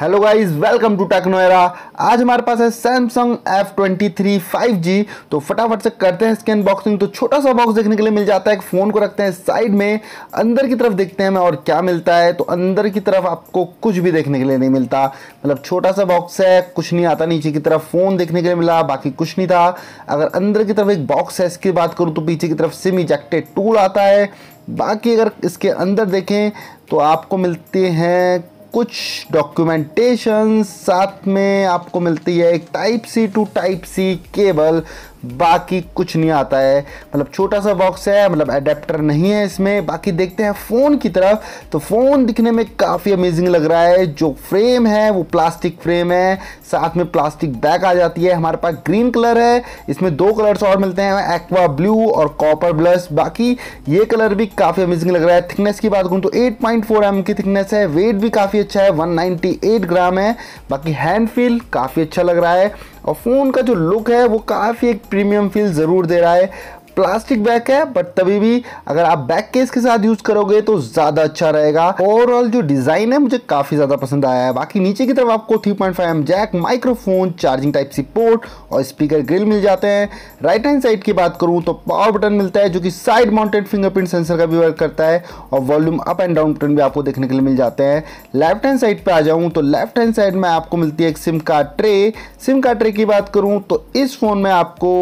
Hello guys, welcome to टेक्नोएरा। आज हमारे पास है सैमसंग F23 5G। तो फटाफट से करते हैं इसकी अनबॉक्सिंग। तो छोटा सा बॉक्स देखने के लिए मिल जाता है। एक फ़ोन को रखते हैं साइड में, अंदर की तरफ देखते हैं हमें और क्या मिलता है। तो अंदर की तरफ आपको कुछ भी देखने के लिए नहीं मिलता, मतलब छोटा सा बॉक्स है, कुछ नहीं आता। नीचे की तरफ फ़ोन देखने के लिए मिला, बाकी कुछ नहीं था। अगर अंदर की तरफ एक बॉक्स है, इसकी बात करूँ तो पीछे की तरफ सिम इजेक्टेड टूल आता है। बाकी अगर इसके अंदर देखें तो आपको मिलते हैं कुछ डॉक्यूमेंटेशन, साथ में आपको मिलती है एक Type-C to Type-C केबल। बाकी कुछ नहीं आता है, मतलब छोटा सा बॉक्स है, मतलब एडेप्टर नहीं है इसमें। बाकी देखते हैं फ़ोन की तरफ। तो फ़ोन दिखने में काफ़ी अमेजिंग लग रहा है। जो फ्रेम है वो प्लास्टिक फ्रेम है, साथ में प्लास्टिक बैक आ जाती है। हमारे पास ग्रीन कलर है, इसमें दो कलर्स और मिलते हैं, एक्वा ब्लू और कॉपर ब्लश। बाकी ये कलर भी काफ़ी अमेजिंग लग रहा है। थिकनेस की बात करूँ तो 8.4 mm की थिकनेस है। वेट भी काफ़ी अच्छा है, 198 ग्राम है। बाकी हैंड फील काफ़ी अच्छा लग रहा है और फ़ोन का जो लुक है वो काफ़ी एक प्रीमियम फील ज़रूर दे रहा है। प्लास्टिक बैक है बट तभी भी अगर आप बैक केस के साथ यूज़ करोगे तो ज़्यादा अच्छा रहेगा। ओवरऑल जो डिज़ाइन है मुझे काफ़ी ज़्यादा पसंद आया है। बाकी नीचे की तरफ आपको 3.5mm jack, microphone, charging Type-C port और स्पीकर ग्रिल मिल जाते हैं। राइट हैंड साइड की बात करूँ तो पावर बटन मिलता है जो कि साइड माउंटेड फिंगरप्रिंट सेंसर का भी वर्क करता है और volume up and down button भी आपको देखने के लिए मिल जाते हैं। लेफ्ट हैंड साइड पर आ जाऊँ तो लेफ्ट हैंड साइड में आपको मिलती है एक SIM card tray. SIM card tray की बात करूँ तो इस फ़ोन में आपको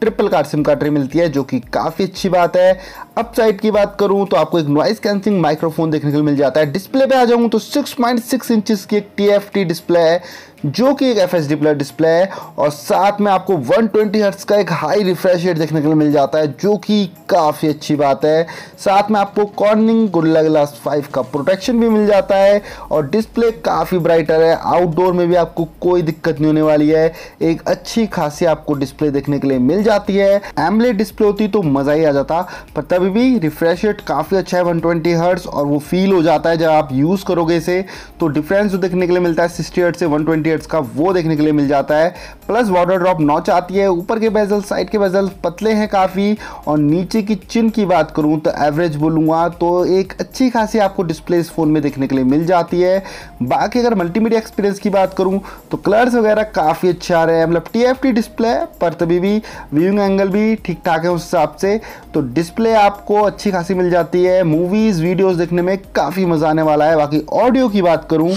triple card SIM card tray मिलती है जो कि काफ़ी अच्छी बात है। अप साइड की बात करूं तो आपको एक नॉइस कैंसिंग माइक्रोफोन देखने के लिए मिल जाता है। डिस्प्ले पे आ जाऊं तो 6.6 इंचेस की एक TFT डिस्प्ले है जो कि एक FSD प्लस डिस्प्ले है और साथ में आपको 120 हर्ट्ज का एक हाई रिफ्रेश रेट देखने के लिए मिल जाता है जो कि काफ़ी अच्छी बात है। साथ में आपको कॉर्निंग गोरिल्ला ग्लास 5 का प्रोटेक्शन भी मिल जाता है और डिस्प्ले काफ़ी ब्राइटर है। आउटडोर में भी आपको कोई दिक्कत नहीं होने वाली है। एक अच्छी खासी आपको डिस्प्ले देखने के लिए मिल जाती है। AMOLED डिस्प्ले होती तो मज़ा ही आ जाता, पर तभी भी रिफ्रेश रेट काफ़ी अच्छा है, 120 हर्ट्ज, और वो फील हो जाता है जब आप यूज़ करोगे इसे। तो डिफरेंस जो देखने के लिए मिलता है 60 हर्ट्ज से 120 का वो देखने के लिए मिल जाता है। प्लस वाटर ड्रॉप नॉच आती है। ऊपर के बेजल, साइड के बेजल पतले हैं काफ़ी। और नीचे की चिन की बात करूं तो एवरेज बोलूंगा तो एक अच्छी खासी आपको डिस्प्ले इस फ़ोन में देखने के लिए मिल जाती है। बाकी अगर मल्टीमीडिया एक्सपीरियंस की बात करूं तो कलर्स वगैरह काफ़ी अच्छे आ रहे हैं, मतलब TFT डिस्प्ले है पर तभी भी व्यूइंग एंगल भी ठीक ठाक है उस हिसाब से। तो डिस्प्ले आपको अच्छी खासी मिल जाती है। मूवीज़ वीडियोज़ देखने में काफ़ी मज़ा आने वाला है। बाकी ऑडियो की बात करूँ,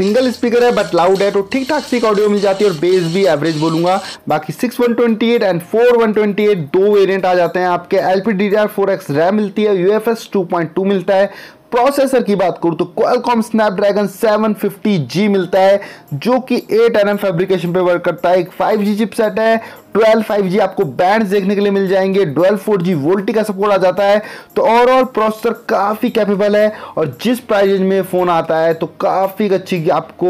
सिंगल स्पीकर है बट लाउड है, तो ठीक ठाक सी ऑडियो मिल जाती है और बेस भी एवरेज बोलूँगा। बाकी 6/128 एंड 4/128 दो वेरिएंट आ जाते हैं आपके। LPDDR4X रैम मिलती है, UFS 2.2 मिलता है। प्रोसेसर की बात करूँ तो Qualcomm Snapdragon 750G मिलता है जो कि 8nm फैब्रिकेशन पे वर्क करता है। एक 5G चिपसेट है, 12 5G आपको बैंड्स देखने के लिए मिल जाएंगे, 12 4G वोल्टी का सपोर्ट आ जाता है। तो ओवरऑल प्रोसेसर काफ़ी कैपेबल है और जिस प्राइस रेंज में फ़ोन आता है तो काफ़ी अच्छी आपको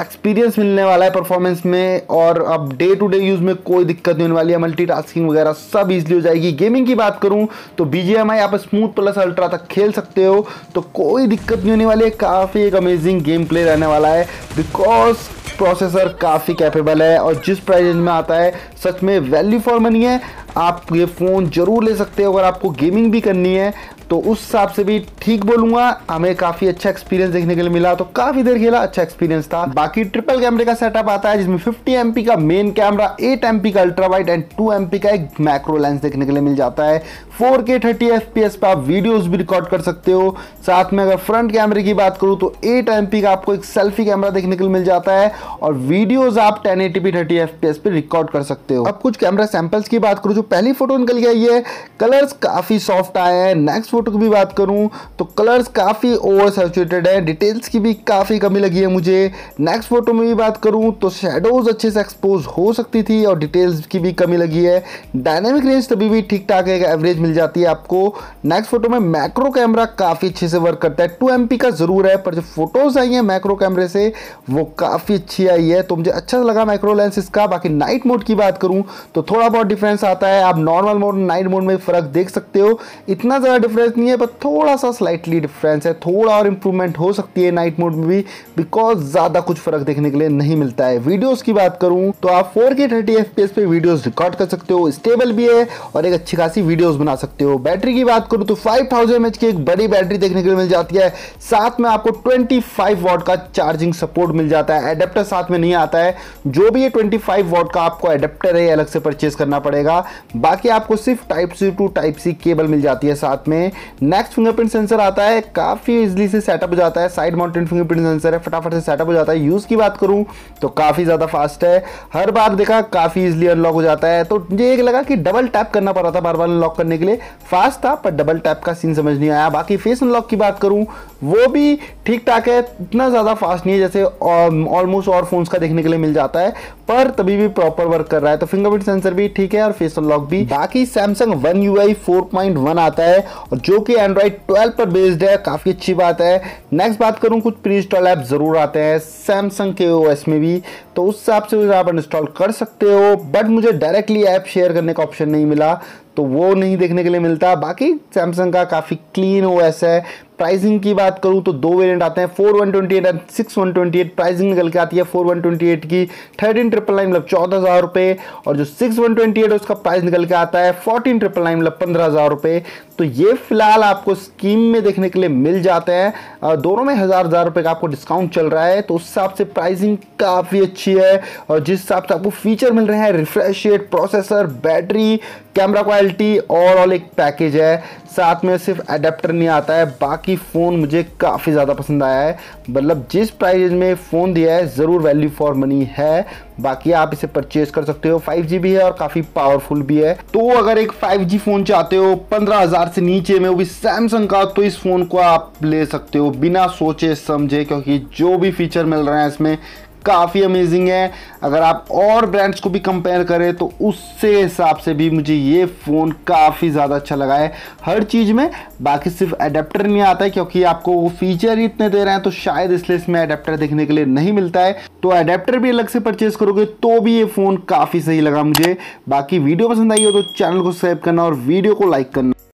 एक्सपीरियंस मिलने वाला है परफॉर्मेंस में। और अब डे टू डे यूज़ में कोई दिक्कत नहीं होने वाली है, मल्टीटास्किंग वगैरह सब ईजिली हो जाएगी। गेमिंग की बात करूँ तो BGMI आप स्मूथ प्लस अल्ट्रा तक खेल सकते हो, तो कोई दिक्कत नहीं होने वाली है। काफ़ी एक अमेजिंग गेम प्ले रहने वाला है बिकॉज प्रोसेसर काफ़ी कैपेबल है और जिस प्राइस रेंज में आता है सच में वैल्यू फॉर मनी है। आप ये फ़ोन ज़रूर ले सकते हो अगर आपको गेमिंग भी करनी है, तो उस हिसाब से भी ठीक बोलूँगा हमें काफ़ी अच्छा एक्सपीरियंस देखने के लिए मिला। तो काफ़ी देर खेला, अच्छा एक्सपीरियंस था। बाकी ट्रिपल कैमरे का सेटअप आता है जिसमें 50 MP का मेन कैमरा, 8 MP का अल्ट्रा वाइड एंड 2 MP का एक मैक्रो लेंस देखने के लिए मिल जाता है। 4K 30 FPS पर आप वीडियोज़ भी रिकॉर्ड कर सकते हो। साथ में अगर फ्रंट कैमरे की बात करूँ तो 8 MP का आपको एक सेल्फी कैमरा देखने के लिए मिल जाता है और वीडियोज़ आप 1080p 30 FPS पर रिकॉर्ड कर सकते हो। अब कुछ कैमरा सैम्पल्स की बात करूँ, पहली फोटो निकल गया, ये कलर्स काफ़ी सॉफ्ट आए हैं। नेक्स्ट फोटो की भी बात करूं तो कलर्स काफ़ी ओवर सैचुरेटेड है, डिटेल्स की भी काफ़ी कमी लगी है मुझे। नेक्स्ट फोटो में भी बात करूं तो शेडोज अच्छे से एक्सपोज हो सकती थी और डिटेल्स की भी कमी लगी है। डायनेमिक रेंज तभी भी ठीक ठाक है, एवरेज मिल जाती है आपको। नेक्स्ट फोटो में मैक्रो कैमरा काफ़ी अच्छे से वर्क करता है, 2 MP का ज़रूर है पर जो फोटोज़ आई हैं मैक्रो कैमरे से वो काफ़ी अच्छी आई है, तो मुझे अच्छा लगा मैक्रो लेंस इसका। बाकी नाइट मोड की बात करूँ तो थोड़ा बहुत डिफरेंस आता है, आप नॉर्मल मोड नाइट मोड में फ़र्क देख सकते हो। इतना ज़्यादा डिफरेंस इतनी है, बट थोड़ा सा स्लाइटली डिफरेंस है, थोड़ा और इम्प्रूवमेंट हो सकती है नाइट मोड में भी, बिकॉज ज़्यादा कुछ फर्क देखने के लिए नहीं मिलता है। वीडियोस की बात करूं तो आप 4K 30fps पे वीडियोस रिकॉर्ड कर सकते हो, स्टेबल भी है और एक अच्छी खासी वीडियोस बना सकते हो। बैटरी की बात करूं तो 5000 mAh की एक बड़ी बैटरी देखने के लिए मिल जाती है, साथ में आपको 25 वाट का चार्जिंग सपोर्ट मिल जाता है। एडेप्टर साथ में नहीं आता है, जो भी ये 25 वाट का आपको एडेप्टर है अलग से परचेज करना पड़ेगा। बाकी आपको सिर्फ Type-C to Type-C केबल मिल जाती है साथ में। नेक्स्ट फिंगरप्रिंट सेंसर आता है, काफ़ी इजीली से सेटअप हो जाता है, साइड माउंटेड फिंगरप्रिंट सेंसर है, फटाफट से सेटअप हो जाता है। यूज़ की बात करूं तो काफ़ी ज़्यादा फास्ट है, हर बार देखा काफ़ी इजीली अनलॉक हो जाता है। तो मुझे एक लगा कि डबल टैप करना पड़ रहा था बार बार अनलॉक करने के लिए, फास्ट था पर डबल टैप का सीन समझ नहीं आया। बाकी फेस अनलॉक की बात करूँ वो भी ठीक ठाक है, इतना ज़्यादा फास्ट नहीं है जैसे ऑलमोस्ट और फोन्स का देखने के लिए मिल जाता है, पर तभी भी प्रॉपर वर्क कर रहा है। तो फिंगरप्रिंट सेंसर भी ठीक है और फेस अनलॉक भी। बाकी सैमसंग वन UI 4.1 आता है और जो कि Android 12 पर बेस्ड है, काफ़ी अच्छी बात है। नेक्स्ट बात करूं कुछ प्री इंस्टॉल ऐप ज़रूर आते हैं सैमसंग के OS में भी, तो उस हिसाब से आप इंस्टॉल कर सकते हो, बट मुझे डायरेक्टली ऐप शेयर करने का ऑप्शन नहीं मिला तो वो नहीं देखने के लिए मिलता। बाकी सैमसंग का काफ़ी क्लीन OS है। प्राइसिंग की बात करूँ तो दो वेरिएंट आते हैं, 4128 एंड 6128 प्राइसिंग निकल के आती है। 4128 की 13999 मतलब 14,000 रुपये, और जो 6128 है उसका प्राइस निकल के आता है 14999 मतलब 15,000 रुपये। तो ये फिलहाल आपको स्कीम में देखने के लिए मिल जाते हैं, दोनों में हज़ार रुपये का आपको डिस्काउंट चल रहा है। तो उस हिसाब से प्राइसिंग काफ़ी अच्छी है, और जिस हिसाब से आपको फीचर मिल रहे हैं, refresh rate, processor, battery, camera quality, overall एक पैकेज है। साथ में सिर्फ एडेप्टर नहीं आता है। बाकी फ़ोन मुझे काफ़ी ज़्यादा पसंद आया है, मतलब जिस प्राइस में फ़ोन दिया है ज़रूर वैल्यू फॉर मनी है। बाकी आप इसे परचेज कर सकते हो, 5G भी है और काफ़ी पावरफुल भी है। तो अगर एक 5G फ़ोन चाहते हो 15,000 से नीचे में, वो भी सैमसंग का, तो इस फ़ोन को आप ले सकते हो बिना सोचे समझे, क्योंकि जो भी फीचर मिल रहे हैं इसमें काफ़ी अमेजिंग है। अगर आप और ब्रांड्स को भी कंपेयर करें तो उससे हिसाब से भी मुझे ये फ़ोन काफ़ी ज़्यादा अच्छा लगा है हर चीज़ में। बाकी सिर्फ एडेप्टर नहीं आता है, क्योंकि आपको वो फीचर ही इतने दे रहे हैं तो शायद इसलिए इसमें एडेप्टर देखने के लिए नहीं मिलता है। तो एडेप्टर भी अलग से परचेज़ करोगे तो भी ये फ़ोन काफ़ी सही लगा मुझे। बाकी वीडियो पसंद आई हो तो चैनल को सब्सक्राइब करना और वीडियो को लाइक करना।